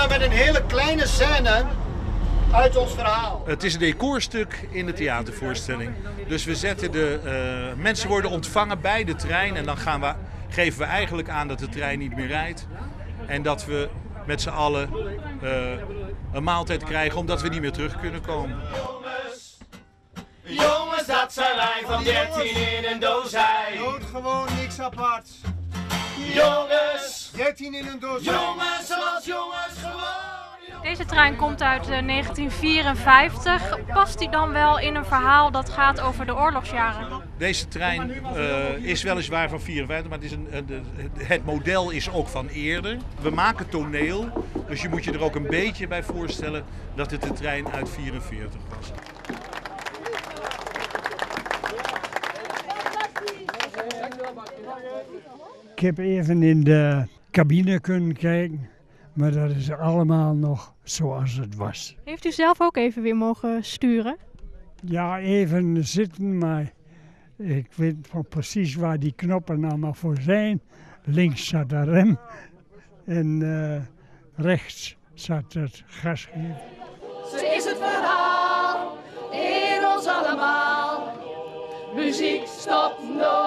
maar met een hele kleine scène uit ons verhaal. Het is een decorstuk in de theatervoorstelling. Dus we zetten de mensen worden ontvangen bij de trein en dan geven we eigenlijk aan dat de trein niet meer rijdt. En dat we met z'n allen een maaltijd krijgen omdat we niet meer terug kunnen komen. Jongens, dat zijn wij van 13 in een dozijn. Dood gewoon niks aparts. Jongens, 13 in een dozijn. Jongens, zoals jongens gewoon. Deze trein komt uit 1954. Past die dan wel in een verhaal dat gaat over de oorlogsjaren? Deze trein is weliswaar van 54, maar het model is ook van eerder. We maken toneel, dus je moet je er ook een beetje bij voorstellen dat het de trein uit 44 was. Ik heb even in de cabine kunnen kijken, maar dat is allemaal nog zoals het was. Heeft u zelf ook even weer mogen sturen? Ja, even zitten, maar ik weet nog precies waar die knoppen allemaal voor zijn. Links zat de rem en rechts zat het gasgeven. Zo is het verhaal in ons allemaal. Muziek stopt nooit.